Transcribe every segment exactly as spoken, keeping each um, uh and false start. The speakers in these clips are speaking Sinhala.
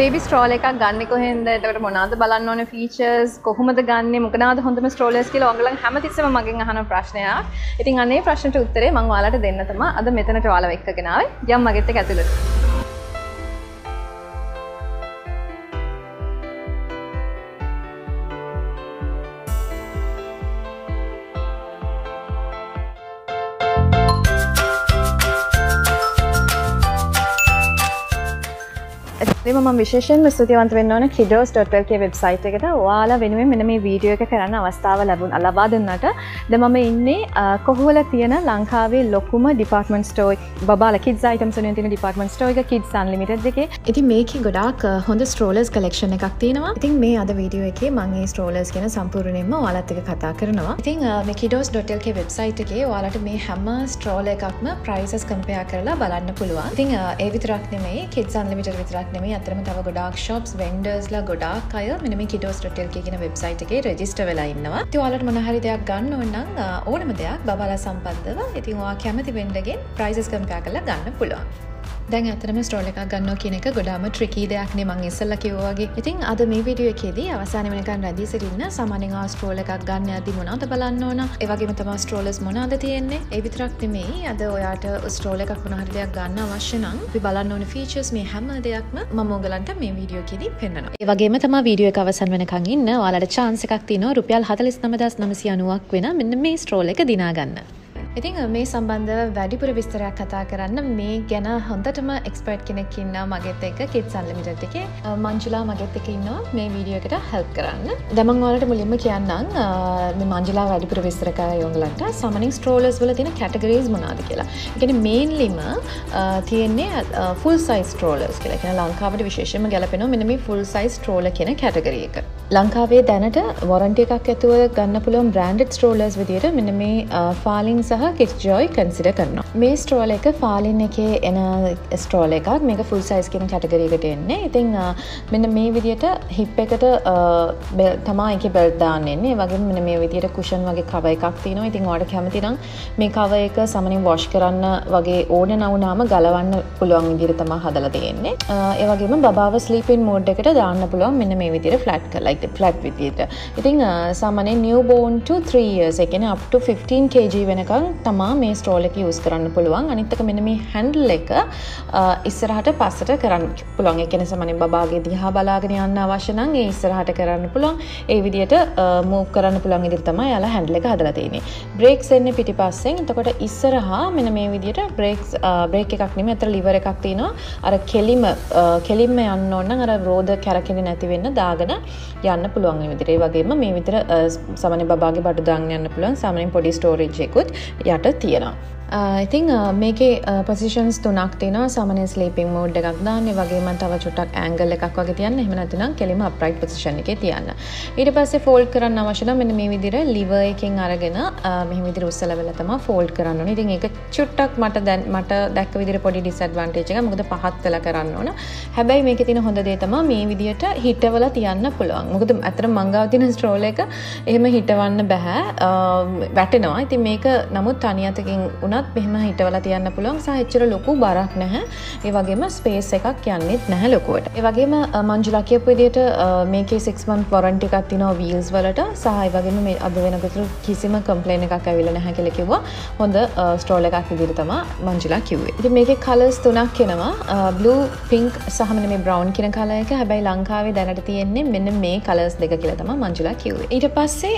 baby stroller එකක් ගන්නකො හින්දා එතකොට මොනවාද බලන්න ඕනේ features කොහොමද ගන්නෙ මොකනවාද හොඳම strollers කියලා ඔයගොල්ලන් හැමතිස්සෙම මගෙන් අහන ප්‍රශ්නයක්. ඉතින් අනේ ප්‍රශ්නට උත්තරේ මම ඔයාලට දෙන්න තමයි අද මෙතනට ඔයාලව එක්කගෙන ආවේ. යම් මගෙත් එක්ක ඇතුළට. මම විශේෂයෙන්ම ස්තුතිවන්ත වෙන්න ඕන kiddoz dot l k website එකට ඔයාලා වෙනුවෙන් මෙන්න මේ වීඩියෝ එක කරන්න අවස්ථාව ලැබුණා ලබා දෙන්නට. දැන් මම ඉන්නේ කොහොවල තියෙන ලංකාවේ ලොකුම ඩිපාර්ට්මන්ට් ස්ටෝර් බබාලා kids items වලින් තියෙන ඩිපාර්ට්මන්ට් ස්ටෝර් එක Kids Unlimited එකේ. ඉතින් මේකේ ගොඩාක් හොඳ strollers collection එකක් තියෙනවා. ඉතින් මේ අද වීඩියෝ එකේ මම මේ strollers ගැන සම්පූර්ණයෙන්ම ඔයාලත් එක්ක කතා කරනවා. ඉතින් මේ kiddoz dot l k website එකේ ඔයාලට මේ හැම stroller එකක්ම prices compare කරලා බලන්න පුළුවන්. ඉතින් ඒ විතරක් නෙමෙයි Kids Unlimited විතරක් නෙමෙයි අතරම තව ගොඩාක් shops vendors ලා ගොඩාක් අය මෙන්න මේ kiddoz dot l k කියන website එකේ register වෙලා ඉන්නවා. ඉතින් ඔයාලට මොන හරි දෙයක් ගන්න ඕන නම් ඕනම දෙයක් බබාලා සම්බන්ධව ඉතින් ඔයා කැමති vendor ගෙන් prices compare කරලා ගන්න පුළුවන්. දැන් අතරම stroller එකක් ගන්නවා කියන එක ගොඩාම tricky දෙයක් නේ මම ඉස්සෙල්ලා කිව්වා වගේ. ඉතින් අද මේ video එකේදී අවසාන වෙනකන් රැඳී සිටින්න සාමාන්‍යයෙන් ආ stroller එකක් ගන්න යද්දී මොනවද බලන්න ඕන? ඒ වගේම තමයි strollers මොනවද තියෙන්නේ? ඒ විතරක් නෙමෙයි අද ඔයාට stroller එකක් මොන හරි දෙයක් ගන්න අවශ්‍ය නම් අපි බලන්න ඕන features මේ හැම දෙයක්ම මම ඔයගලන්ට මේ video එකේදී පෙන්නනවා. ඒ වගේම තමයි video එක අවසන් වෙනකන් ඉන්න ඔයාලට chance එකක් තියෙනවා රුපියල් හතළිස් නවය දාස් නවසිය අනූවක් වෙන මෙන්න මේ stroller එක දිනා ගන්න. ඉතින් මේ සම්බන්ධව වැඩිපුර විස්තරයක් කතා කරන්න මේ ගැන හොඳටම එක්ස්පර්ට් කෙනෙක් ඉන්නවා මගෙත් එක්ක Kids Unlimited එකේ. මංජුලා මගෙත් එක්ක ඉන්නවා මේ වීඩියෝ එකට help කරන්න. දැන් මම ඔයාලට මුලින්ම කියන්නම් මේ මංජුලා වැඩිපුර විස්තර කරයි ඔයගලන්ට සාමාන්‍යයෙන් strollers වල තියෙන categories මොනවාද කියලා. ඒ කියන්නේ mainlyම තියෙන්නේ full size strollers කියලා. ඒ කියන්නේ ලංකාවට විශේෂයෙන්ම ගැලපෙනවා මෙන්න මේ full size stroller කියන category එක. ලංකාවේ දැනට warranty එකක් ඇතුව ගන්න පුළුවන් branded strollers විදියට මෙන්න මේ Farling සහ Kids Joy consider කරනවා. මේ stroller එක Farling එකේ එන stroller එකක්. මේක full size කියන category එකට එන්නේ. ඉතින් මෙන්න මේ විදියට hip එකට තමයි ඒකේ belt දාන්න එන්නේ. ඒ වගේම මෙන්න මේ විදියට cushion වගේ cover එකක් තියෙනවා. ඉතින් ඔයාලට කැමති නම් මේ cover එක සමහරවිට wash කරන්න වගේ ඕන නැවුනාම ගලවන්න පුළුවන් විදියට තමයි හදලා තියෙන්නේ. ඒ වගේම බබාව sleeping mode එකට දාන්න පුළුවන් මෙන්න මේ විදියට flat කරලා. ඉතින් flat විදියට. ඉතින් සාමාන්‍යයෙන් newborn to three years ඒ කියන්නේ up to fifteen kilograms වෙනකන් තමා මේ stroller එක use කරන්න පුළුවන්. අනිත් එක මෙන්න මේ handle එක ඉස්සරහට පස්සට කරන්න පුළුවන්. ඒ කියන්නේ සමහරවිට බබාගේ දිහා බලාගෙන යන්න අවශ්‍ය නම් ඒ ඉස්සරහට කරන්න පුළුවන්. ඒ විදිහට move කරන්න පුළුවන් ඉදිරිය තමයි යාලා handle එක හදලා තියෙන්නේ. brakes එන්නේ පිටිපස්සෙන්. එතකොට ඉස්සරහා මෙන්න මේ විදිහට brakes brake එකක් නෙමෙයි අතර lever එකක් තියෙනවා. අර කෙලිම කෙලින්ම යන්න ඕන නම් අර රෝද කැරකෙන්නේ නැති වෙන්න දාගෙන යන්න පුළුවන් මේ විදිහට. ඒ වගේම මේ විදිහට සමහරවිට බබාගේ බඩු දාගෙන යන්න පුළුවන්. සමහරවිට පොඩි storage එකකුත් යට තියෙනවා. ඉතින් මේකේ positions තුනක් තියෙනවා. සාමාන්‍ය sleeping mode එකක් දාන්න. ඒ වගේම තව චුට්ටක් angle එකක් වගේ තියන්න. එහෙම නැත්නම් කෙලිම upright position එකේ තියන්න. ඊට පස්සේ fold කරන්න අවශ්‍ය නම් මෙන්න මේ විදිහට lever එකෙන් අරගෙන මෙහෙම විදිහට උස්සලවලා තමයි fold කරන්න ඕනේ. ඉතින් ඒක චුට්ටක් මට දැන් මට දැක්ක විදිහට පොඩි disadvantage එකක්. මොකද පහත් වෙලා කරන්න ඕන. හැබැයි මේකේ තියෙන හොඳ දේ තමයි මේ විදිහට හිටවලා තියන්න පුළුවන්. මොකද අතරම මංගාව තියෙන stroller එක එහෙම හිටවන්න බෑ. වැටෙනවා. ඉතින් මේක නමුත් තනියතකින් උනත් මෙහෙම හිටවලා තියන්න පුළුවන්. සහ එච්චර ලොකු බරක් නැහැ. ඒ වගේම ස්පේස් එකක් යන්නෙත් නැහැ ලොකුවට. ඒ වගේම මංජුලා කියපු විදිහට මේකේ six month warranty එකක් තියෙනවා wheels වලට. සහ ඒ වගේම මේ අද වෙනකොට කිසිම complaint එකක් ඇවිල්ලා නැහැ කියලා කිව්වා. හොඳ stroller එකක් විදිහට තමයි මංජුලා කිව්වේ. ඉතින් මේකේ colours තුනක් එනවා. blue, pink සහ මෙන්න මේ brown කියන colour එක. හැබැයි ලංකාවේ දැනට තියෙන්නේ මෙන්න මේ colours දෙක කියලා තමයි මංජුලා කිව්වේ. ඊට පස්සේ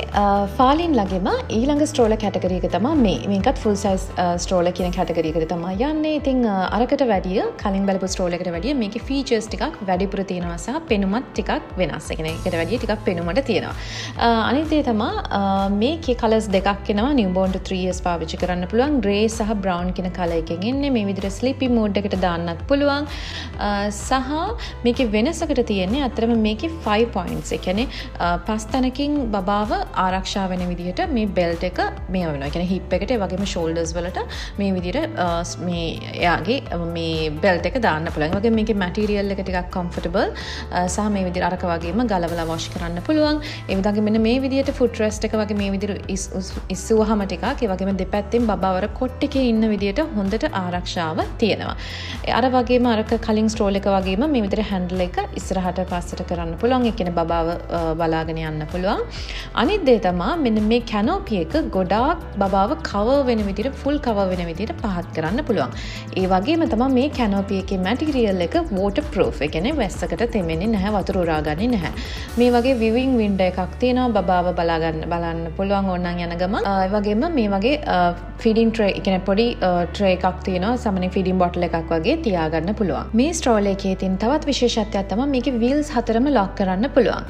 Farling ළඟම ඊළඟ stroller category එක තමයි මේ. මේකත් full size stroller කියන category එකට තමයි යන්නේ. ඉතින් අරකට වැඩිය කලින් බලපු stroller එකට වැඩිය මේකේ features ටිකක් වැඩිපුර තියෙනවා සහ පෙනුමත් ටිකක් වෙනස්. ඒ කියන්නේ ඒකට වැඩිය ටිකක් පෙනුමට තියෙනවා. අනිත් දේ තමයි මේකේ colours දෙකක් එනවා. newborn to three years පාවිච්චි කරන්න පුළුවන්. grey සහ brown කියන colour එකෙන් එන්නේ. මේ විදිහට sleepy mode එකට දාන්නත් පුළුවන්. සහ මේකේ වෙනසකට තියෙන්නේ අතරම මේකේ five points. ඒ කියන්නේ පස් තැනකින් බබාව ආරක්ෂා වෙන විදිහට මේ belt එක මෙහෙම වෙනවා. ඒ කියන්නේ hip එකට ඒ වගේම shoulders වලට ගත්තොත් මේ විදිහට මේ එයාගේ මේ බෙල්ට් එක දාන්න පුළුවන්. ඒ වගේම මේකේ මැටීරියල් එක ටිකක් කම්ෆර්ටබල් සහ මේ විදිහට අරක වගේම ගලවලා වොෂ් කරන්න පුළුවන්. ඒ වගේම මෙන්න මේ විදිහට ෆුට් රෙස්ට් එක වගේ මේ විදිහට ඉස්සුවහම ටිකක් ඒ වගේම දෙපැත්තෙන් බබාවර කොට් එකේ ඉන්න විදිහට හොඳට ආරක්ෂාව තියෙනවා. අර වගේම අරක කලින් ස්ට්‍රෝල් එක වගේම මේ විදිහට හැන්ඩල් එක ඉස්සරහට පස්සට කරන්න පුළුවන්. ඒ කියන්නේ බබාව බලාගෙන යන්න පුළුවන්. අනිත් දේ තමයි මෙන්න මේ කැනෝපි එක ගොඩාක් බබාව කවර් වෙන විදිහට ෆුල් කවර් වෙන විදිහට පහත් කරන්න පුළුවන්. ඒ වගේම තමයි මේ කැනෝපි එකේ මැටීරියල් එක වෝටර් ප්‍රූෆ්. ඒ කියන්නේ වැස්සකට තෙමෙන්නේ නැහැ, වතුර උරාගන්නේ නැහැ. මේ වගේ විවිං වින්ඩෝ එකක් තියෙනවා, බබාව බලා ගන්න බලන්න පුළුවන් ඕනනම් යන ගමන්. ඒ වගේම මේ වගේ ෆීඩින් ට්‍රේ, ඒ කියන්නේ පොඩි ට්‍රේ එකක් තියෙනවා, සමහරවිට ෆීඩින් බොටල් එකක් වගේ තියා ගන්න පුළුවන්. මේ ස්ට්‍රෝල් එකේ තියෙන තවත් විශේෂත්වයක් තමයි මේකේ wheels හතරම lock කරන්න පුළුවන්.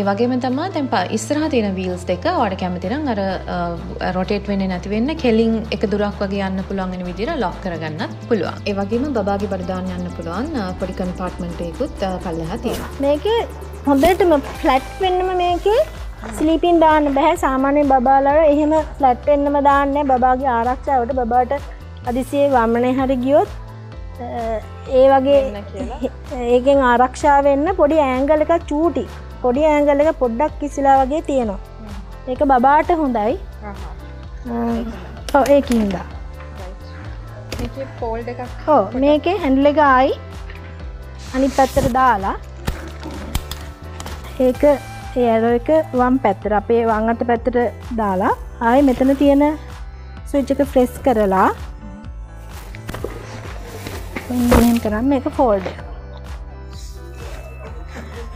ඒ වගේම තමයි දැන් ඉස්සරහා තියෙන wheels දෙක ඔයාලට කැමති නම් අර rotate වෙන්නේ නැති වෙන්න කෙලින් එක දුරක් වගේ යන්න පුළුවන් වෙන විදිහට lock කරගන්නත් පුළුවන්. ඒ වගේම බබාගේ බඩ දාන්න යන්න පුළුවන් පොඩි compartment එකකුත් පල්ලෙහා තියෙනවා. මේකේ හොඳටම flat වෙන්නම මේකේ sleeping දාන්න බෑ. සාමාන්‍ය බබාලා එහෙම flat වෙන්නම දාන්නේ බබාගේ ආරක්ෂාවට. බබාට අදිසියේ වමනේ හරි ගියොත් ඒ වගේ ඒකෙන් ආරක්ෂා වෙන්න පොඩි ඇන්ගල් එකක් චූටි පොඩි ඇන්ගල් එක පොඩ්ඩක් කිසිලා වගේ තියෙනවා. ඒක බබාට හොඳයි. ඔව් ඒකින්ද මේකේ ෆෝල්ඩ් එකක්. ඔව් මේකේ හැන්ඩල් එක ආයි අනිත් පැත්තට දාලා ඒක ඒ ඇරෝ එක වම් පැත්තට අපේ වම් අත පැත්තට දාලා ආයි මෙතන තියෙන ස්විච් එක ප්‍රෙස් කරලා ඉන්දියන් කරාම මේක ෆෝල්ඩ් එක.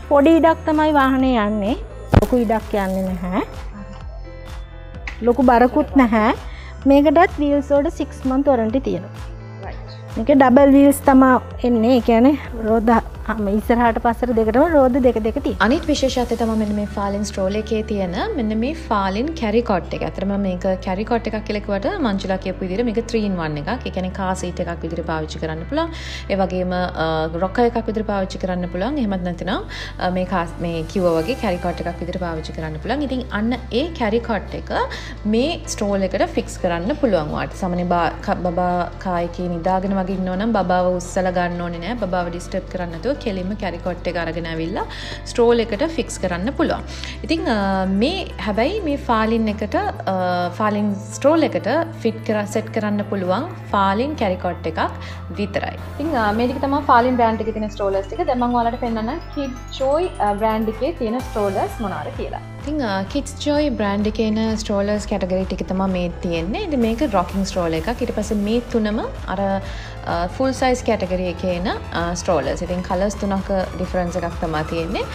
පොඩි ඉඩක් තමයි වාහනේ යන්නේ. ලොකු ඉඩක් යන්නේ නැහැ. ලොකු බරකුත් නැහැ. මේකටත් wheels වලට six month warranty තියෙනවා. මේක ඩබල් wheels තමයි එන්නේ. ඒ කියන්නේ රෝද ඉස්සරහට පස්සට දෙකටම රෝද දෙක දෙක තියෙනවා. අනිත් විශේෂත්වය තමයි මෙන්න මේ ෆාලින් ස්ට්‍රෝල් එකේ තියෙන මෙන්න මේ ෆාලින් කැරිකොට් එක. ඇත්තටම මේක කැරිකොට් එකක් කියලා කිව්වට මංජුලා කියපු විදිහට මේක three in one එකක්. ඒ කියන්නේ කාර් සීට් එකක් විදිහට පාවිච්චි කරන්න පුළුවන්. ඒ වගේම රොකර් එකක් විදිහට පාවිච්චි කරන්න පුළුවන්. එහෙමත් නැත්නම් මේ මේ කිව්වා වගේ කැරිකොට් එකක් විදිහට පාවිච්චි කරන්න පුළුවන්. ඉතින් අන්න ඒ කැරිකොට් එක මේ ස්ට්‍රෝල් එකට ෆික්ස් කරන්න පුළුවන්. වාට සමනේ බබා කායකේ නිදාගෙන වගේ ඉන්නවා නම් බබාව උස්සලා ගන්න ඕනේ නැහැ. බබාව ඩිස්ටර්බ් කරන්න නැතුව කෙලින්ම කැරිකොට් එක අරගෙන ඇවිල්ලා ස්ට්‍රෝල් එකට ෆික්ස් කරන්න පුළුවන්. ඉතින් මේ හැබැයි මේ ෆාලින් එකට ෆාලින් ස්ට්‍රෝල් එකට ෆිට කර සෙට් කරන්න පුළුවන් ෆාලින් කැරිකොට් එකක් විතරයි. ඉතින් මේ ටික තමයි ෆාලින් බ්‍රෑන්ඩ් එකේ තියෙන ස්ට්‍රෝලර්ස් ටික. දැන් මම ඔයාලට පෙන්නන Kids Joy බ්‍රෑන්ඩ් එකේ තියෙන ස්ට්‍රෝලර්ස් මොනවාද කියලා. ඉතින් Kids Joy බ්‍රෑන්ඩ් එකේ තියෙන ස්ට්‍රෝලර්ස් කැටගරි ටික තමයි මේ තියෙන්නේ. ඉතින් මේක රොකින් ස්ට්‍රෝල් එකක්. ඊට පස්සේ මේ තුනම අර ෆුල් සයිස් කැටගරි එකේ එන ස්ට්‍රෝලර්ස්. ඉතින් කලර්ස් තුනක ඩිෆරන්ස් එකක් තමයි තියෙන්නේ.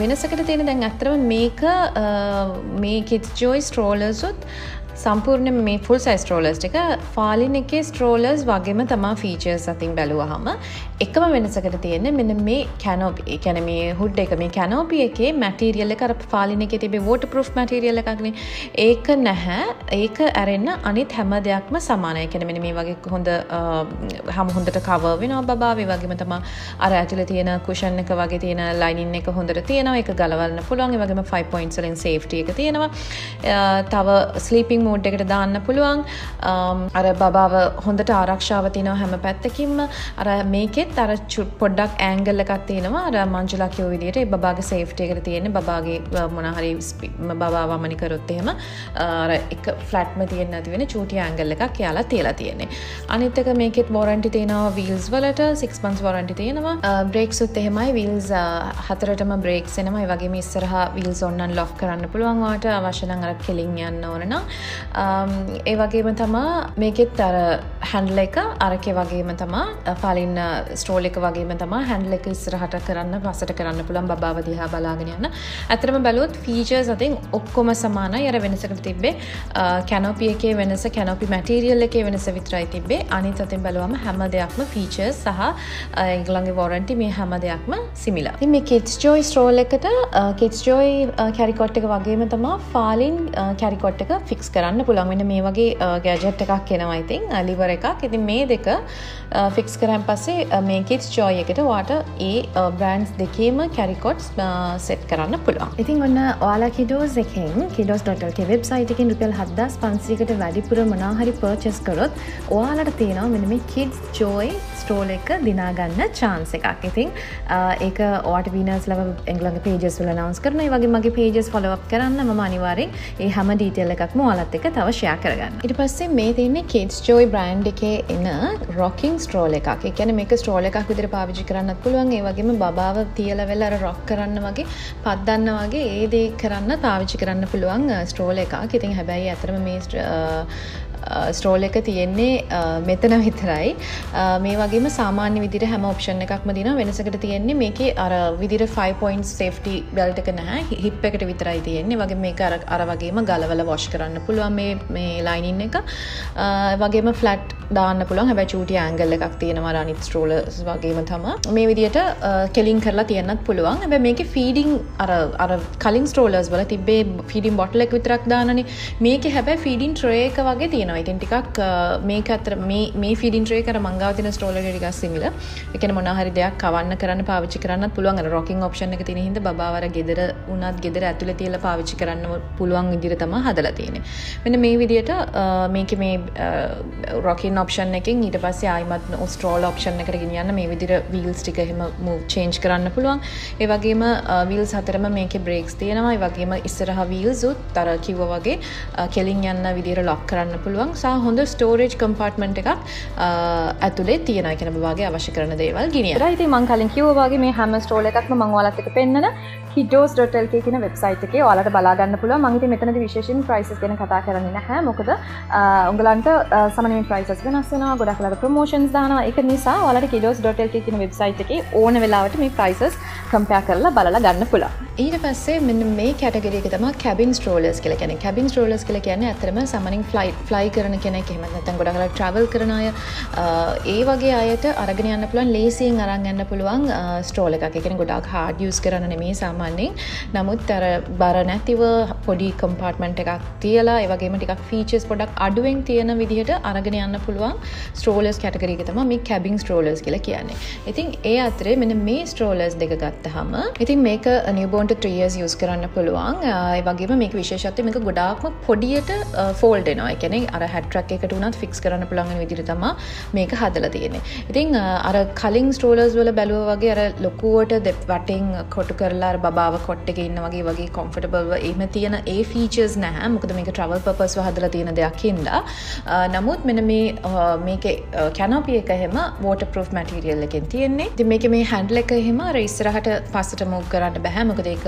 වෙනසකට තියෙන දැන් අත්‍තරම මේක මේ Kids Joy strollers උත් සම්පූර්ණයෙන්ම මේ ෆුල් සයිස් ස්ට්‍රෝලර්ස් ටික ෆාලින් එකේ ස්ට්‍රෝලර්ස් වගේම තමයි ෆීචර්ස් අතින් බැලුවාම එකම වෙනසකට තියෙන්නේ මෙන්න මේ කැනෝපි. ඒ කියන්නේ මේ හුඩ් එක මේ කැනෝපි එකේ මැටීරියල් එක අර ෆාලින් එකේ තිබේ වෝටර් ප්‍රූෆ් මැටීරියල් එකක්නේ. ඒක නැහැ. ඒක ඇරෙන්න අනිත් හැම දෙයක්ම සමානයි. ඒ කියන්නේ මෙන්න මේ වගේ හොඳ හැම හොඳට කවර් වෙනවා බබා. ඒ වගේම තමයි අර ඇතුලේ තියෙන කුෂන් එක වගේ තියෙන ලයිනින් එක හොඳට තියෙනවා. ඒක ගලවන්න පුළුවන්. ඒ වගේම five points වලින් සේෆ්ටි එක තියෙනවා. තව ස්ලීපින් මෝඩ් එකට දාන්න පුළුවන්. අර බබාව හොඳට ආරක්ෂාව තියෙනවා හැම පැත්තකින්ම. අර මේකෙත් අර පොඩ්ඩක් ඇන්ගල් එකක් තියෙනවා. අර මංජුලා කියෝ විදිහට ඒ බබාගේ සේෆ්ටි එකට තියෙන බබාගේ මොන හරි බබාව වමනි කරොත් එහෙම අර එක ෆ්ලැට්ම තියෙන්නේ නැති වෙන චූටි ඇන්ගල් එකක් කියලා තියලා තියෙන්නේ. අනිත් එක මේකෙත් වොරන්ටි තියෙනවා wheels වලට six months වොරන්ටි තියෙනවා. බ්‍රේක්ස් උත් එහෙමයි wheels හතරටම බ්‍රේක්ස් එනවා. ඒ වගේම ඉස්සරහා wheels on and off කරන්න පුළුවන්. වාට අවශ්‍ය නම් අර කෙලින් යන්න ඕන නම් ඒ වගේම තමා මේකෙත් අර හැන්ඩල් එක අරකේ වගේම තමා ෆාලින් ස්ට්‍රෝල් එක වගේම තමා හැන්ඩල් එක ඉස්සරහට කරන්න පස්සට කරන්න පුළුවන් බබාව දිහා බලාගෙන යන. ඇත්තටම බැලුවොත් ෆීචර්ස් අතින් ඔක්කොම සමානයි. අර වෙනසකට තිබ්බේ කැනෝපි එකේ වෙනස, කැනෝපි මැටීරියල් එකේ වෙනස විතරයි තිබ්බේ. අනිත් අතින් බැලුවම හැම දෙයක්ම ෆීචර්ස් සහ ඒගොල්ලන්ගේ වොරන්ටි මේ හැම දෙයක්ම සිමිලර්. ඉතින් මේ Kids Joy ස්ට්‍රෝල් එකට Kids Joy කැරිකොට් එක වගේම තමා ෆාලින් කැරිකොට් එක ෆික්ස් කරන්න පුළුවන්. මෙන්න මේ වගේ ගැජට් එකක් එනවා. ඉතින් liver එකක්. ඉතින් මේ දෙක ෆික්ස් කරන් පස්සේ මේ Kids Joy එකට ඔයාට ඒ බ්‍රෑන්ඩ්ස් දෙකේම Caricottes සෙට් කරන්න පුළුවන්. ඉතින් ඔන්න ඔයාලා Kiddoz එකෙන් kiddoz dot l k website එකෙන් රුපියල් හත් හදාස් පන්සීයකට වැඩිපුර මොනවා හරි පර්චේස් කරොත් ඔයාලට තියෙනවා මෙන්න මේ Kids Joy Stroller එක දිනා ගන්න chance එකක්. ඉතින් ඒක ඔයාට winners ලව එංගලන්ගේ pages වල announce කරනවා. ඒ වගේ මගේ pages follow up කරන්න මම අනිවාර්යෙන් ඒ හැම detail එකක්ම ඔයාලත් එක්ක තව share කරගන්න. ඊට පස්සේ මේ තියෙන්නේ Kids Joy brand එකේ එන rocking stroller එකක්. ඒ කියන්නේ මේක stroller එකක් විදිහට පාවිච්චි කරන්නත් පුළුවන්. ඒ වගේම බබාව තියලා වෙලා අර rock කරන්න වගේ පද්දන්න වගේ ඒ දේ කරන්න පාවිච්චි කරන්න පුළුවන් stroller එකක්. ඉතින් හැබැයි අතරම මේ stroller එක තියෙන්නේ මෙතන විතරයි. මේ වගේම සාමාන්‍ය විදිහට හැම option එකක්ම දෙනවා. වෙනසකට තියෙන්නේ මේකේ අර විදිහට five point safety belt එක නැහැ. hip එකට විතරයි තියෙන්නේ. වගේ මේක අර අර වගේම ගලවලා wash කරන්න පුළුවන් මේ මේ lining එක. වගේම flat දාන්න පුළුවන්. හැබැයි චූටි angle එකක් තියෙනවා අර අනිත් strollers වගේම තමයි. මේ විදිහට කෙලින් කරලා තියන්නත් පුළුවන්. හැබැයි මේකේ feeding අර අර කලින් strollers වල තිබ්බේ feeding bottle එක විතරක් දානනේ. මේකේ හැබැයි feeding tray එක වගේ තියෙනවා. ඉතින් ටිකක් මේක අතර මේ මේ feeding tray කර මංගාව තියෙන stroller එක ටිකක් similar. ඒ කියන්නේ මොනවා හරි දෙයක් කවන්න කරන්න පාවිච්චි කරන්නත් පුළුවන්. අර rocking option එක තියෙන හින්දා බබාව අර ගෙදර උනත් ගෙදර ඇතුලේ තියලා පාවිච්චි කරන්න පුළුවන් විදිහට තමයි හදලා තියෙන්නේ. මෙන්න මේ විදිහට මේකේ මේ rocking option එකෙන් ඊට පස්සේ ආයිමත් stroller option එකට ගෙනියන්න මේ විදිහට wheels ටික එහෙම move change කරන්න පුළුවන්. ඒ වගේම wheels හතරම මේකේ brakes තියෙනවා. ඒ වගේම ඉස්සරහ wheels උත් අර කිව්වා වගේ කෙලින් යන්න විදිහට lock කරන්න පුළුවන්. සහ හොඳ ස්ටෝරේජ් කම්පාර්ට්මන්ට් එකක් ඇතුලේ තියෙනවා. ඒ කියන්නේ ඔයාගේ අවශ්‍ය කරන දේවල් ගිනියන. ඒතරයි ඉතින් මම කලින් කිව්වා වගේ මේ හැම ස්ටෝල් එකක්ම මම ඔයාලට එක පෙන්නන kiddoz dot l k කියන වෙබ්සයිට් එකේ ඔයාලට බලා ගන්න පුළුවන්. මම ඉතින් මෙතනදී විශේෂයෙන් ප්‍රයිසස් ගැන කතා කරන්නේ නැහැ. මොකද උගලන්ට සමනමින් ප්‍රයිසස් වෙනස් වෙනවා. ගොඩක් වෙලාවට ප්‍රොමෝෂන්ස් දානවා. ඒක නිසා ඔයාලට kiddoz dot l k කියන වෙබ්සයිට් එකේ ඕන වෙලාවට මේ ප්‍රයිසස් කම්පෙයාර් කරලා බලලා ගන්න පුළුවන්. ඊට පස්සේ මෙන්න මේ කැටගරි එක තමයි කැබින් ස්ට්‍රෝලර්ස් කියලා කියන්නේ. කැබින් ස්ට්‍රෝලර්ස් කියලා කියන්නේ ඇත්තටම සමනමින් ෆ්ලයිට් ෆ්ලයි කරන කෙනෙක් එහෙම නැත්නම් ගොඩක් වෙලාවට ට්‍රැවල් කරන අය ඒ වගේ අයට අරගෙන යන්න පුළුවන්. ලේසියෙන් අරන් යන්න පුළුවන් ස්ට්‍රෝල් එකක්. ඒ කියන්නේ ගොඩක් hard use කරන්න නෙමෙයි සාමාන්‍යයෙන්. නමුත් අර බර නැතිව පොඩි compartment එකක් තියලා ඒ වගේම ටිකක් features පොඩක් අඩුවෙන් තියෙන විදිහට අරගෙන යන්න පුළුවන් strollers category එක තමයි මේ cabin strollers කියලා කියන්නේ. ඉතින් ඒ අතරේ මෙන්න මේ strollers දෙක ගත්තාම ඉතින් මේක newborn to three years use කරන්න පුළුවන්. ඒ වගේම මේක විශේෂත්වය මේක ගොඩාක්ම පොඩියට fold වෙනවා. ඒ කියන්නේ අර හැඩ් ට්‍රැක් එකට උනත් ෆික්ස් කරන්න පුළුවන් වෙන විදිහට තමයි මේක හදලා තියෙන්නේ. ඉතින් අර කලින් ස්ට්‍රෝලර්ස් වල බැලුවා වගේ අර ලොකුවට වටෙන් කොටු කරලා අර බබාව කොට් එකේ ඉන්න වගේ වගේ කම්ෆර්ටබල්ව එහෙම තියෙන ඒ ෆීචර්ස් නැහැ. මොකද මේක ට්‍රැවල් පර්පස්ව හදලා තියෙන දෙයක් හින්දා. නමුත් මෙන්න මේ මේකේ කැනොපි එක එහෙම waterproof material එකෙන් තියෙන්නේ. ඉතින් මේකේ මේ හැන්ඩල් එක එහෙම අර ඉස්සරහට පස්සට move කරන්න බෑ. මොකද ඒක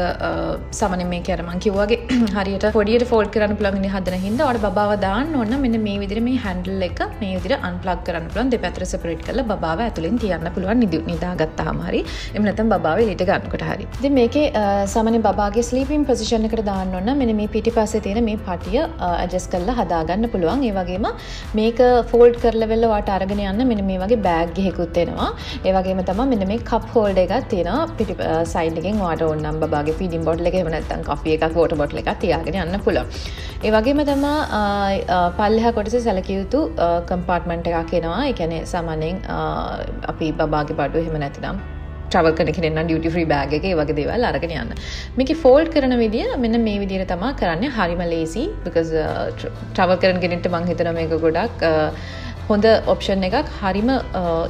සමහරවිට මේක අර මං කිව්වා වගේ හරියට පොඩියට fold කරන්න පුළුවන් ඉන්නේ හදන හින්දා ඔයාලා බබාව දාන්න ඕන. මෙන්න මේ විදිහට මේ හැන්ඩල් එක මේ විදිහට අන්ප්ලග් කරන්න පුළුවන්. දෙපැත්තට සෙපරේට් කරලා බබාව ඇතුලෙන් තියන්න පුළුවන්. නිදා ගත්තාම හරි එහෙම නැත්නම් බබාව එළියට ගන්නකොට හරි. ඉතින් මේකේ සාමාන්‍ය බබාගේ ස්ලීපින් පොසිෂන් එකට දාන්න ඕන. මෙන්න මේ පිටිපස්සේ තියෙන මේ පටිය ඇඩ්ජස්ට් කරලා හදා ගන්න පුළුවන්. ඒ වගේම මේක ෆෝල්ඩ් කරලා වෙලා ඔයාට අරගෙන යන්න මෙන්න මේ වගේ බෑග් එකකුත් එනවා. ඒ වගේම තමයි මෙන්න මේ කප් හෝල්ඩර් එකක් තියෙනවා. පිටි සයිඩ් එකෙන් ඔයාට ඕන නම් බබාගේ ෆීඩින් බොටල් එක එහෙම නැත්නම් කෝෆි එකක් වෝටර් බොටල් එකක් තියාගෙන යන්න පුළුවන්. ඒ වගේම තමයි පල්ලෙහා කොටසේ සැලකිය යුතු කම්පාර්ට්මන්ට් එකක් එනවා. ඒ කියන්නේ සාමාන්‍යයෙන් අපි බබාගේ බඩුව එහෙම නැතිනම් ට්‍රැවල් කරන කෙනෙක් නම් ඩියුටි ෆ්‍රී බෑග් එකේ ඒ වගේ දේවල් අරගෙන යන්න. මේකේ ෆෝල්ඩ් කරන විදිය මෙන්න මේ විදියට තමයි කරන්නේ. හරිම ලේසි. because ට්‍රැවල් කරන කෙනෙක්ට මම හිතනවා මේක ගොඩක් හොඳ ඔප්ෂන් එකක්. හරිම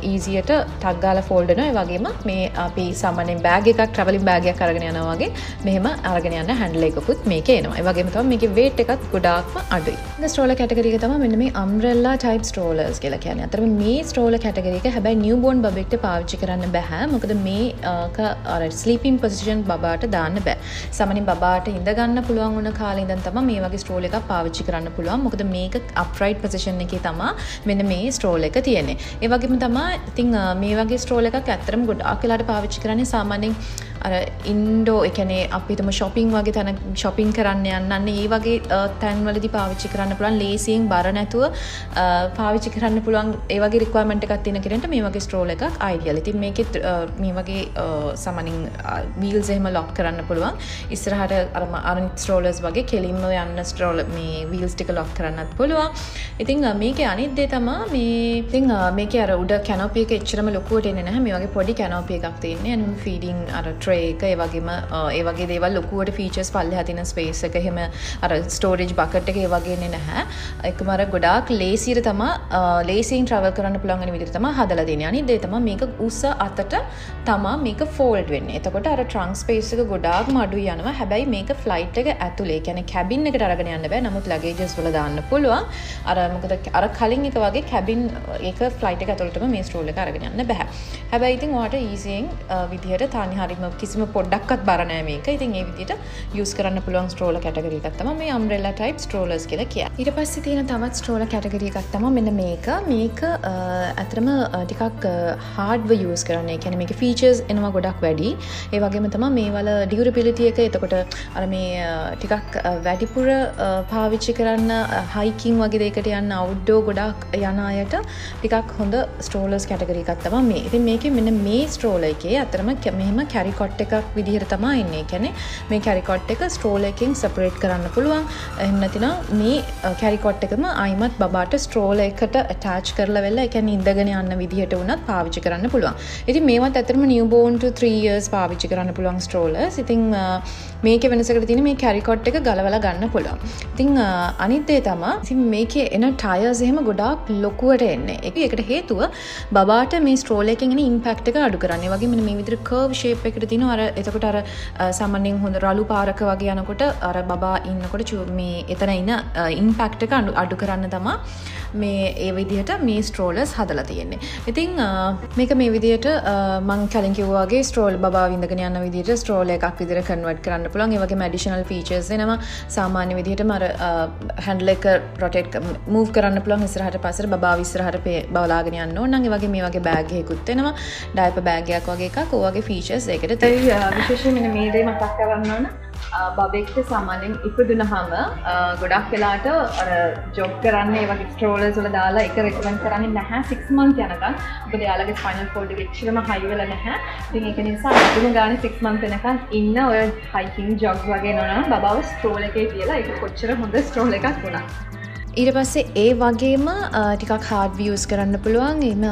ඊසියට ටක් ගාලා ෆෝල්ඩ් වෙනවා. ඒ වගේම මේ අපි සාමාන්‍යයෙන් බෑග් එකක් ට්‍රැවලින් බෑග් එකක් අරගෙන යනවා වගේ මෙහෙම අරගෙන යන හැන්ඩල් එකකුත් මේකේ එනවා. ඒ වගේම තමයි මේකේ weight එකත් ගොඩාක්ම අඩුයි. ද ස්ට්‍රෝලර් කැටගරි එක තමයි මෙන්න මේ umbrella type strollers කියලා කියන්නේ. අතරම මේ ස්ට්‍රෝලර් කැටගරි එක හැබැයි newborn බබෙක්ට පාවිච්චි කරන්න බෑ. මොකද මේක අර sleeping position බබාට දාන්න බෑ. සාමාන්‍යයෙන් බබාට ඉඳ ගන්න පුළුවන් වුණ කාලේ ඉඳන් තමයි මේ වගේ stroller එකක් පාවිච්චි කරන්න පුළුවන්. මොකද මේක upright position එකේ තමයි මෙන්න මේ ස්ට්‍රෝල් එක තියෙන්නේ. ඒ වගේම තමයි ඉතින් මේ වගේ ස්ට්‍රෝල් එකක් ඇත්තටම ගොඩාක් වෙලාට පාවිච්චි කරන්නේ සාමාන්‍යයෙන් Indo ekane අපිටම shopping වගේ තැන shopping කරන්න යන්නන්නේ ඒ වගේ තැන්වලදී පාවිච්චි කරන්න පුළුවන් ලේසියෙන් බර නැතුව පාවිච්චි කරන්න පුළුවන් ඒ වගේ requirement එකක් තියෙන කෙනෙක්ට මේ වගේ stroller එකක් ideal. ඉතින් මේකෙත් මේ වගේ සමනින් wheels එහෙම lock කරන්න පුළුවන්. ඉස්සරහට අර අනිත් strollers වගේ කෙලින්ම යන්න stroller මේ wheels ටික lock කරන්නත් පුළුවන්. ඉතින් මේකේ අනිත් දේ තමයි මේ ඉතින් මේකේ අර උඩ canopy එක එච්චරම ලොකුවට එන්නේ නැහැ. මේ වගේ පොඩි canopy එකක් තියෙන්නේ. and feeding අර tray එක ඒ වගේම ඒ වගේ දේවල් ලොකුවට features පල්ලෙහා තියෙන space එක එහෙම අර storage bucket එක ඒ වගේනේ නැහැ. ඒකම අර ගොඩාක් ලේසියට තමයි ලේසියෙන් travel කරන්න පුළුවන් වෙන විදිහට තමයි හදලා දෙන්නේ. අනිත් දේ තමයි මේක උස අතට තමයි මේක fold වෙන්නේ. එතකොට අර trunk space එක ගොඩාක්ම අඩුයි යනවා. හැබැයි මේක flight එක ඇතුලේ කියන්නේ cabin එකට අරගෙන යන්න බෑ. නමුත් luggages වල දාන්න පුළුවන්. අර මොකද අර කලින් එක වගේ cabin එක flight එක ඇතුළටම මේ stroller එක අරගෙන යන්න බෑ. හැබැයි ඉතින් ඔයාට easy යෙන් විදිහට තනි හරිම කිසිම පොඩ්ඩක්වත් බර නැහැ මේක. ඉතින් ඒ විදිහට use කරන්න පුළුවන් stroller category එකක් තමයි මේ umbrella type strollers කියලා කියන්නේ. ඊට පස්සේ තියෙන තවත් stroller category එකක් තමයි මෙන්න මේක. මේක අතරම ටිකක් hardware use කරන. ඒ කියන්නේ මේකේ features එනවා ගොඩක් වැඩි. ඒ වගේම තමයි මේ වල durability එක. එතකොට අර මේ ටිකක් වැඩිපුර පාවිච්චි කරන්න hiking වගේ දෙයකට යන්න outdoor ගොඩක් යන අයට ටිකක් හොඳ strollers category එකක් තමයි මේ. ඉතින් මේකේ මෙන්න මේ stroller එකේ අතරම මෙහෙම Caricotte එකක් විදිහට තමයි ඉන්නේ. කියන්නේ මේ කැරිකොට් එක stroller එකෙන් separate කරන්න පුළුවන්. එහෙම නැතිනම් මේ කැරිකොට් එකම ආයිමත් බබාට stroller එකට attach කරලා වෙලා ඒ කියන්නේ ඉඳගෙන යන්න විදිහට උනත් පාවිච්චි කරන්න පුළුවන්. ඉතින් මේවත් ඇත්තටම newborn to three years පාවිච්චි කරන්න පුළුවන් strollers. ඉතින් මේකේ වෙනසකට තියෙන්නේ මේ කැරිකොට් එක ගලවලා ගන්න පුළුවන්. ඉතින් අනිත් දේ තමයි ඉතින් මේකේ එන tires එහෙම ගොඩාක් ලොකුවට එන්නේ. ඒකට හේතුව බබාට මේ stroller එකෙන් එන impact එක අඩු කරන්න. ඒ වගේම මෙන්න මේ විදිහට curve shape එකකට දින අර එතකොට අර සාමාන්‍යයෙන් හොඳ රළු පාරක වගේ යනකොට අර බබා ඉන්නකොට මේ එතන ඉන ඉම්පැක්ට් එක අඩු කරන්න තමයි මේ ඒ විදිහට මේ strollers හදලා තියෙන්නේ. ඉතින් මේක මේ විදිහට මම කලින් කිව්වා වගේ stroller බබා විඳගෙන යන විදිහට stroller එකක් විදිහට convert කරන්න පුළුවන්. ඒ වගේම additional features එනවා. සාමාන්‍ය විදිහටම අර handle එක rotate move කරන්න පුළුවන් ඉස්සරහට පස්සට බබා ඉස්සරහට බලාගෙන යන්න ඕන නම් ඒ වගේ මේ වගේ bag එකකුත් එනවා. diaper bag එකක් වගේ එකක්. ඔය වගේ features එකකට විශේෂයෙන්ම මේ දේ මතක් කරගන්න ඕන බබෙක්ට සාමාන්‍යයෙන් ඉපදුනහම ගොඩක් වෙලාට අර ජොබ් කරන්න ඒ වගේ strollers වල දාලා එක recommend කරන්නේ නැහැ six months යනකම්. මොකද යාළුවගේ spinal cord එක එච්චරම high වෙලා නැහැ. ඉතින් ඒක නිසා අඳුම ගානේ six months වෙනකම් ඉන්න ඔය hiking jog වගේ නෝන බබාව stroller එකේ තියලා ඒක කොච්චර හොඳ stroller එකක් වුණා. ඊට පස්සේ ඒ වගේම ටිකක් hard views කරන්න පුළුවන්. එම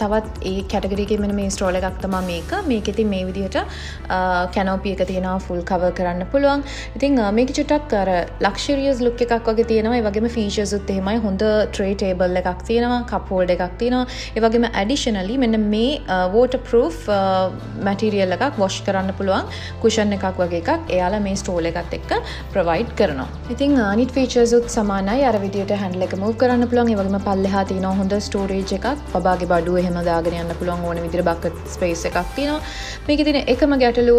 තවත් ඒ කැටගරි එකේ මෙන්න මේ stroller එකක් තමයි මේක. මේක ඉතින් මේ විදිහට canopy එක තියෙනවා full cover කරන්න පුළුවන්. ඉතින් මේක චුට්ටක් අර luxurious look එකක් වගේ තියෙනවා. ඒ වගේම features උත් එහෙමයි. හොඳ tray table එකක් තියෙනවා, cup holder එකක් තියෙනවා. ඒ වගේම additionally මෙන්න මේ waterproof material එකක් wash කරන්න පුළුවන් cushion එකක් වගේ එකක්. එයාලා මේ stroller එකත් එක්ක provide කරනවා. ඉතින් අනිත් features උත් සමානයි. අර විදිහට handle එක move කරන්න පුළුවන්. ඒ වගේම පල්ලෙහා තියෙනවා හොඳ storage එකක්. බබාගේ බඩුව එහෙම දාගෙන යන්න පුළුවන් ඕන විදිහට bucket space එකක් තියෙනවා. මේකේ තියෙන එකම ගැටලුව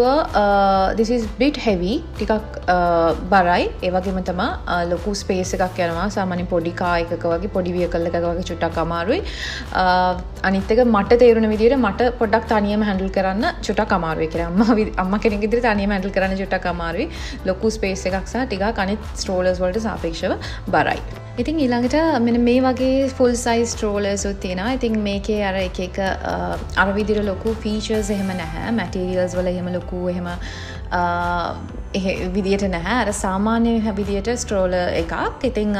this is bit heavy. ටිකක් බරයි. ඒ වගේම තමයි ලොකු space එකක් යනවා. සාමාන්‍ය පොඩි කා එකක වගේ පොඩි vehicle එකක වගේ චුට්ටක් අමාරුයි. අනිත් එක මට තේරුණ විදිහට මට පොඩ්ඩක් තනියම handle කරන්න චුට්ටක් අමාරුයි කියලා. අම්මා අම්මා කෙනෙක් ඉදිරියේ තනියම handle කරන්න චුට්ටක් අමාරුයි. ලොකු space එකක් සහ ටිකක් අනිත් strollers වලට සාපේක්ෂව බරයි. ඉතින් ඊළඟට මෙන්න මේ වගේ full size strollers උත් තියෙනවා. ඉතින් මේකේ අර එක එක අර විදිහට ලොකු features එහෙම නැහැ. materials වල එහෙම ලොකු එහෙම විදියට නැහැ. අර සාමාන්‍ය විදියට stroller එකක්. ඉතින්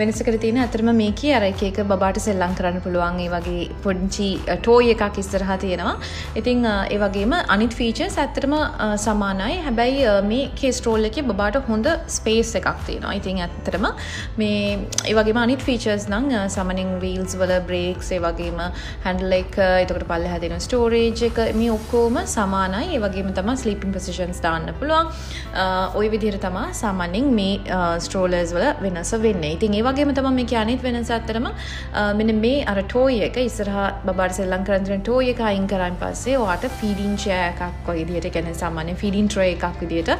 වෙනසකට තියෙන අතරම මේකේ අර එක එක බබාට සෙල්ලම් කරන්න පුළුවන් ඒ වගේ පොඩි toy එකක් ඉස්සරහා තියෙනවා. ඉතින් ඒ වගේම අනිත් features ඇත්තටම සමානයි. හැබැයි මේකේ stroller එකේ බබාට හොඳ space එකක් තියෙනවා. ඉතින් ඇත්තටම මේ ඒ වගේම අනිත් features නම් සමනින් wheels වල brakes ඒ වගේම handle එක, එතකොට පල්ලෙහා තියෙන storage එක මේ ඔක්කොම සමානයි. ඒ වගේම තමයි sleeping positions දාන්න පුළුවන්. ඔය විදිහට තමයි සාමාන්‍යයෙන් මේ ස්ට්‍රෝලර්ස් වල වෙනස වෙන්නේ. ඉතින් ඒ වගේම තමයි මේ කියන්නේ වෙනස ඇත්තටම මෙන්න මේ අර ටෝයි එක ඉස්සරහා බබාට සෙල්ලම් කරන් දෙන ටෝයි එක අයින් කරාන් පස්සේ ඔයාට ෆීඩින් චෙයාර් එකක් වගේ විදිහට කියන්නේ සාමාන්‍ය ෆීඩින් ට්‍රේ එකක් විදිහට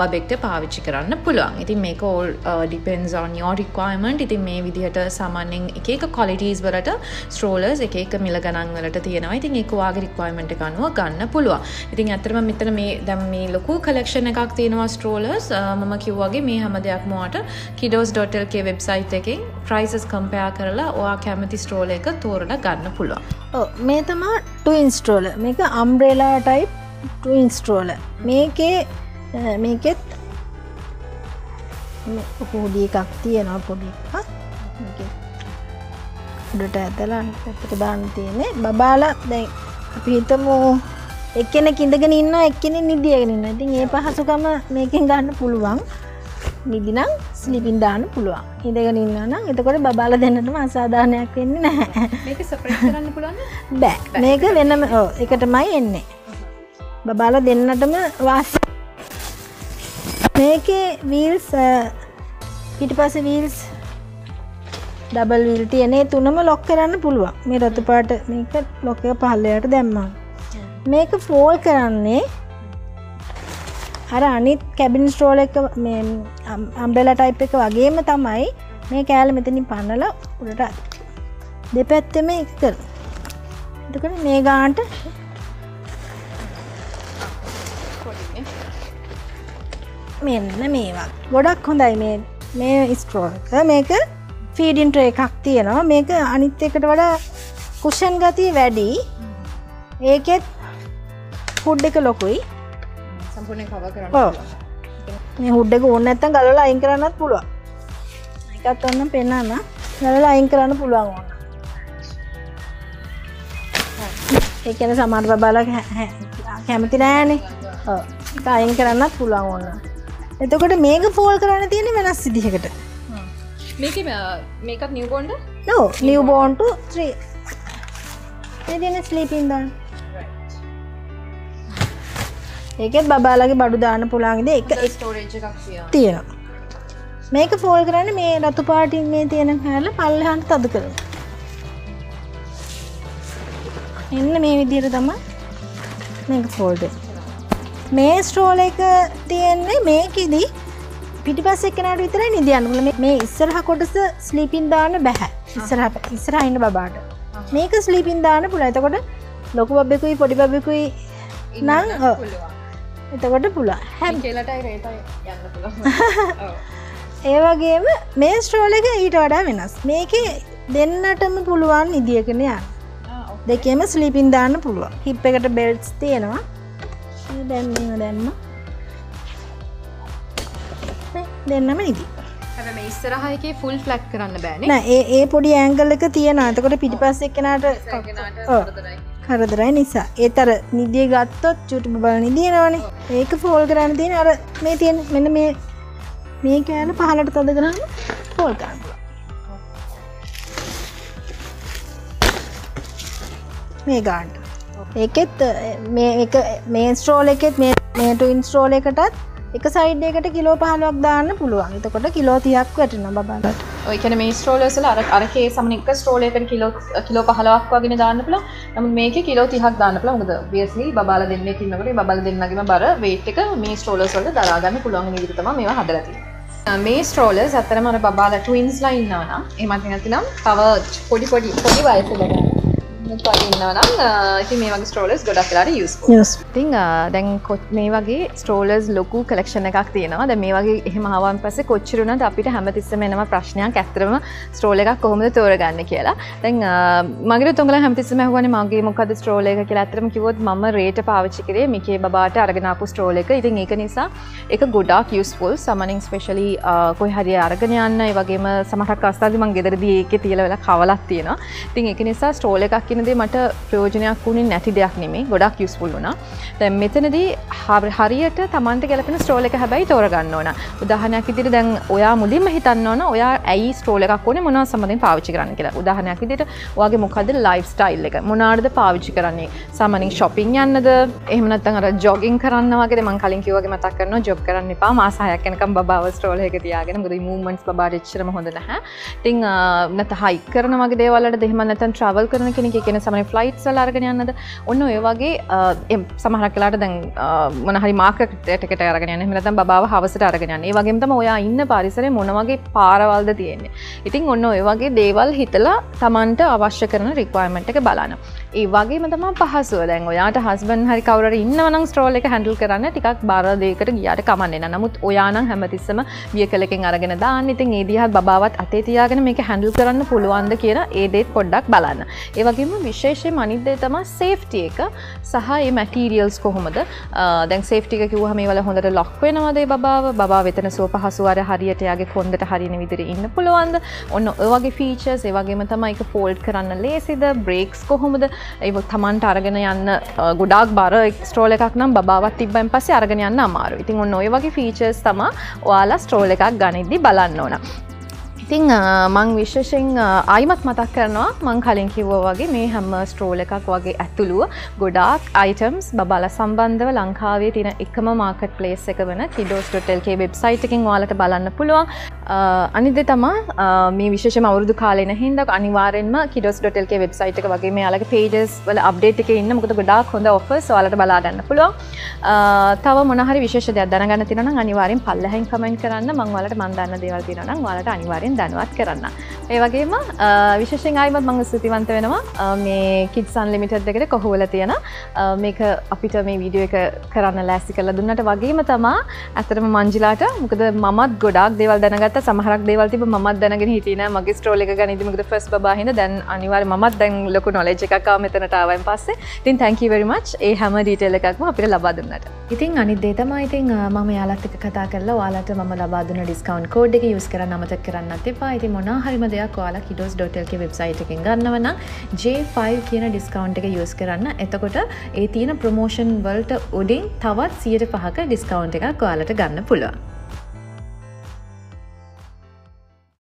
බබෙක්ට පාවිච්චි කරන්න පුළුවන්. ඉතින් මේක all depends on your requirement. ඉතින් මේ විදිහට සාමාන්‍යයෙන් එක එක qualities වලට strollers එක එක මිල ගණන් වලට තියෙනවා. ඉතින් ඒක ඔයාගේ requirement එක අනුව ගන්න පුළුවන්. ඉතින් ඇත්තටම මෙතන මේ දැන් මේ ලොකු collection එකක් තියෙනවා strollers. මම කිව්වාගේ මේ හැම දෙයක්ම ඔයාට kiddoz dot l k website එකෙන් prices compare කරලා ඔයා කැමති stroller එක තෝරලා ගන්න පුළුවන්. ඔව් මේ තමයි twin stroller. මේක umbrella type twin stroller. මේකේ මේකෙත් පොඩි එකක් තියෙනවා පොඩි එකක්. මේකේ උඩට ඇදලා අපිට දාන්න තියෙන්නේ බබාලා දැන් අපි හිතමු එක්කෙනෙක් ඉඳගෙන ඉන්නවා එක්කෙනෙක් නිදිගෙන ඉන්නවා. ඉතින් ඒ පහසුකම මේකෙන් ගන්න පුළුවන්. නිදි නම් ස්ලිපින් දාන්න පුළුවන්. ඉඳගෙන ඉන්නවා නම් එතකොට බබාලා දෙන්නටම අසාධාරණයක් වෙන්නේ නැහැ. මේක සපරේට් කරන්න පුළුවන් බෑ. මේක වෙනම ඔව් එකටමයි එන්නේ. බබාලා දෙන්නටම වාසි. මේකේ wheels පිටිපස්සේ wheels ඩබල් wheel තියෙන ඒ තුනම ලොක් කරන්න පුළුවන්. මේ රතු පාට මේක ලොක් එක පහළට දැම්මා. මේක ෆෝල් කරන්නේ අර අනිත් කැබින් ස්ට්‍රෝල් එක මේ අම්බ්‍රෙලා ටයිප් එක වගේම තමයි මේ කෑල්ල මෙතනින් පනලා උඩට දෙපැත්තෙම එක කරනවා. එතකොට මේ ගානට මෙන්න මේවා. ගොඩක් හොඳයි මේ මේ ස්ට්‍රෝල් එක. මේක ෆීඩින් ට්‍රේ එකක් තියෙනවා. මේක අනිත් එකට වඩා කුෂන් ගතිය වැඩි. ඒකෙත් හුඩ් එක ලොකුයි සම්පූර්ණයෙන් කවර් කරන්න. ඔව්. මේ හුඩ් එක ඕනේ නැත්තම් ගලවලා අයින් කරන්නත් පුළුවන්. ඒකත් ඕනනම් පෙන්නන්න. ගලවලා අයින් කරන්න පුළුවන් ඕන. ඒ කියන්නේ සමහර බබාලා කැමති නෑනේ. ඔව්. ඒක අයින් කරන්නත් පුළුවන් ඕන. එතකොට මේක ෆෝල් කරන්න තියෙන්නේ වෙනස් විදිහකට. හ්ම්. මේක මේකත් newborn? No, newborn to three. මේ දෙන්නේ ස්ලීපින් දාන්න. ඒකෙත් බබාලගේ බඩු දාන්න පුළුවන් එක ස්ටෝරේජ් එකක් තියෙනවා. මේක ෆෝල් කරන්නේ මේ රතු පාටින් මේ තියෙන කෑල්ල පල්ලෙහාට තද කරනවා. එන්න මේ විදිහට තමයි මේක ෆෝල්ඩ් වෙන්නේ. මේ ස්ටෝල් එක තියෙන්නේ මේකෙදි පිටිපස්සේ කෙනාට විතරයි නිදියන්න. මොකද මේ ඉස්සරහ කොටස ස්ලීපින් දාන්න බෑ. ඉස්සරහ ඉස්සරහ ඉන්න බබාට. මේක ස්ලීපින් දාන්න පුළුවන්. එතකොට ලොකු බබෙකුයි පොඩි බබෙකුයි නම් ඔව්. එතකොට පුළුවන් හැම කෙලටයි රේතයි යන්න පුළුවන්. ඔව් ඒ වගේම මේ ස්ට්‍රෝල් එක ඊට වඩා වෙනස්. මේකේ දෙන්නටම පුළුවන් ඉදියකන යන්න. දෙකේම ස්ලීපින් දාන්න පුළුවන්. හිප් එකට බෙල්ට්ස් තියෙනවා. දැන් මේව දැම්ම දෙන්නම නිදි. හැබැයි මේ ඉස්සරහා එකේ ෆුල් ෆ්ලැට් කරන්න බෑනේ. නෑ ඒ ඒ පොඩි ඇන්ගල් එක තියෙනවා. එතකොට පිටිපස්සේ කෙනාට කරදරයි. කරදරයි නිසා ඒතර නිදිය ගත්තොත් චුටි බබල නිදිනවනේ. ඒක ෆෝල් කරන්න තියෙන අර මේ තියෙන මෙන්න මේ මේ කෑල්ල පහලට තද කරන්න ෆෝල් කරන්න පුළුවන් මේ ගානට. ඒකෙත් මේ එක මේ ස්ට්‍රෝල් එකෙත් මේ මේ ට්වින් ස්ට්‍රෝල් එකටත් එක සයිඩ් එකට කිලෝ පහළොවක් දාන්න පුළුවන්. එතකොට කිලෝ තිහක් වැටෙනවා බබාට. ඔය කියන්නේ මේ ස්ට්‍රෝලර්ස් වල අර අරකේ සමන එක ස්ට්‍රෝල් එකකට කිලෝ කිලෝ පහළොවක් වගේ දාන්න පුළුවන්. නමුත් මේකේ කිලෝ තිහක් දාන්න පුළුවන්. මොකද obviously බබාලා දෙන්නෙක් ඉන්නකොට මේ බබාලා දෙන්නගේම බර weight එක මේ ස්ට්‍රෝලර්ස් වලට දරා ගන්න පුළුවන් වෙන විදිහට තමයි මේවා හදලා තියෙන්නේ. මේ ස්ට්‍රෝලර්ස් අතරම අර බබාලා ට්වින්ස්ලා ඉන්නවා නම් එහෙමත් නැත්නම් තව පොඩි පොඩි පොඩි වයසකට ඉතින් මේ වගේ ස්ට්‍රෝලර්ස් ගොඩක් වෙලාට යූස්ෆුල්. ඉතින් දැන් මේ වගේ ස්ට්‍රෝලර්ස් ලොකු කලෙක්ෂන් එකක් තියෙනවා. දැන් මේ වගේ එහෙම ආවන් පස්සේ කොච්චර උනත් අපිට හැමතිස්සෙම එනවා ප්‍රශ්නයක් ඇත්තටම ස්ට්‍රෝල් එකක් කොහොමද තෝරගන්නේ කියලා. දැන් මගේ තුංගලන් හැමතිස්සෙම අහුවන්නේ මගේ මොකද ස්ට්‍රෝල් එක කියලා. ඇත්තටම කිව්වොත් මම රේට පාවිච්චි කරේ මිකේ බබාට අරගෙන ආපු ස්ට්‍රෝල් එක. ඉතින් ඒක නිසා ඒක ගොඩක් යූස්ෆුල්. සමහරින් ස්පෙෂලි කොයි හරි අරගෙන යන්න ඒ වගේම සමහරක් අවස්ථාවදී මම ගෙදරදී ඒකේ තියලා වෙලා කවලක් තියෙනවා. ඉතින් ඒක නිසා ස්ට්‍රෝල් එකක් දකින දේ මට ප්‍රයෝජනයක් වුණේ නැති දෙයක් නෙමෙයි ගොඩක් යූස්ෆුල් වුණා. දැන් මෙතනදී හරියට Tamanට ගැලපෙන ස්ට්‍රෝල් එක හැබැයි තෝරගන්න ඕන. උදාහරණයක් විදිහට දැන් ඔයා මුලින්ම හිතන්න ඕන ඔයා ඇයි ස්ට්‍රෝල් එකක් ඕනේ මොනවා සම්බන්ධයෙන් පාවිච්චි කරන්න කියලා. උදාහරණයක් විදිහට ඔයාගේ මොකද්ද ලයිෆ් ස්ටයිල් එක මොනවාටද පාවිච්චි කරන්නේ? සාමාන්‍යයෙන් shopping යන්නද එහෙම නැත්නම් අර jogging කරන්න වගේද මම කලින් කිව්වා වගේ මතක් කරනවා jog කරන්න එපා මාස හයක් යනකම් බබාව ස්ට්‍රෝල් එකේ තියාගෙන මොකද මේ movements බබාට එච්චරම හොඳ නැහැ. ඉතින් නැත්නම් hike කරන වගේ දේවල් වලට එහෙම නැත්නම් travel කරන කෙනෙක් කියන සමහර flights වල අරගෙන යන්නද ඔන්න ඔය වගේ සමහරක් වෙලාවට දැන් මොන හරි market එකට අරගෙන යන එහෙම නැත්නම් බබාව හවසට අරගෙන යන. ඒ වගේම තමයි ඔයා ඉන්න පරිසරේ මොන වගේ පාරවල්ද තියෙන්නේ. ඉතින් ඔන්න ඔය වගේ දේවල් හිතලා Tamanට අවශ්‍ය කරන requirement එක බලනවා. ඒ වගේම තමයි පහසුව. දැන් ඔයාට husband හරි කවුරු හරි ඉන්නවා නම් stroll එක handle කරන්න ටිකක් බාර දෙයකට ගියාට කමන්නේ නැහැ. නමුත් ඔයා නම් හැමතිස්සම vehicle එකෙන් අරගෙන දාන්න. ඉතින් ඒ දිහා බබාවත් අතේ තියාගෙන මේක handle කරන්න පුළුවන්ද කියලා ඒ දෙත් පොඩ්ඩක් බලන්න. ඒ වගේම විශේෂයෙන්ම අනිත් දේ තමයි safety එක සහ මේ materials කොහොමද? දැන් safety එක කිව්වහම මේවල හොඳට lock වෙනවද ඒ බබාව? බබා වෙතන සුව පහසු ආර හරියට යාගේ කොන්දට හරින විදිහට ඉන්න පුළුවන්ද? ඔන්න ඔය වගේ features ඒ වගේම තමයි ඒක fold කරන්න ලේසිද? brakes කොහොමද? ඒක තමන්ට අරගෙන යන්න ගොඩාක් බර stroll එකක් නම් බබාවත් තිබ්බන් පස්සේ අරගෙන යන්න අමාරුයි. ඉතින් ඔන්න ඔය වගේ features තමයි ඔයාලා stroll එකක් ගනිද්දි බලන්න ඕන. ඉතින් මම විශේෂයෙන් ආයිමත් මතක් කරනවා මම කලින් කිව්වා වගේ මේ හැම ස්ට්‍රෝල් එකක් වගේ ඇතුළුව ගොඩාක් items බබාලා සම්බන්ධව ලංකාවේ තියෙන එකම market place එක වෙන kiddoz.lk website එකෙන් ඔයාලට බලන්න පුළුවන්. අනිත් දේ තමයි මේ විශේෂයෙන්ම අවුරුදු කාලේ නැ හින්දා අනිවාර්යෙන්ම kiddoz.lk website එක වගේ මේ ඔයාලගේ pages වල update එකේ ඉන්න මොකද ගොඩාක් හොඳ offers ඔයාලට බලා ගන්න පුළුවන්. තව මොන හරි විශේෂ දෙයක් දැනගන්න තියෙනවා නම් අනිවාර්යෙන් පල්ලෙහෙන් comment කරන්න මම ඔයාලට මම දන්න දේවල් තියෙනවා නම් ඔයාලට අනිවාර්යෙන් දැනුවත් කරන්න. ඒ වගේම විශේෂයෙන් ආයිමත් මම ස්තුතිවන්ත වෙනවා මේ Kids Unlimited එකට කොහොමල තියෙන මේක අපිට මේ වීඩියෝ එක කරන්න ලෑස්ති කරලා දුන්නට වගේම තමයි අතරම මංජිලාට මොකද මමත් ගොඩාක් දේවල් දැනගත්තා සමහරක් දේවල් තිබ්බ මමත් දැනගෙන හිටියේ නෑ මගේ ස්ට්‍රෝල් එක ගනිද්දි මොකද ෆස්ට් බබා හින්දා දැන් අනිවාර්යයෙන් මමත් දැන් ලොකු නොලෙජ් එකක් ආව මෙතනට ආවයින් පස්සේ ඉතින් thank you very much ඒ හැම ඩීටේල් එකක්ම අපිට ලබා දුන්නට. ඉතින් අනිත් දේ තමයි ඉතින් මම යාළුවත් එක්ක කතා කරලා ඔයාලට මම ලබා දුන්න ඩිස්කවුන්ට් කෝඩ් එක යූස් කරන්න අමතක කරන්නත් එපා. ඉතින් මොනවා හරිම දෙයක් ඔයාලා kiddoz.lk වෙබ්සයිට් එකෙන් ගන්නව නම් ජේ ෆයිව් කියන ඩිස්කවුන්ට් එක යූස් කරන්න. එතකොට ඒ තියෙන ප්‍රොමෝෂන් වලට උඩින් තවත් සියයට පහක ඩිස්කවුන්ට් එකක් ඔයාලට ගන්න පුළුවන්.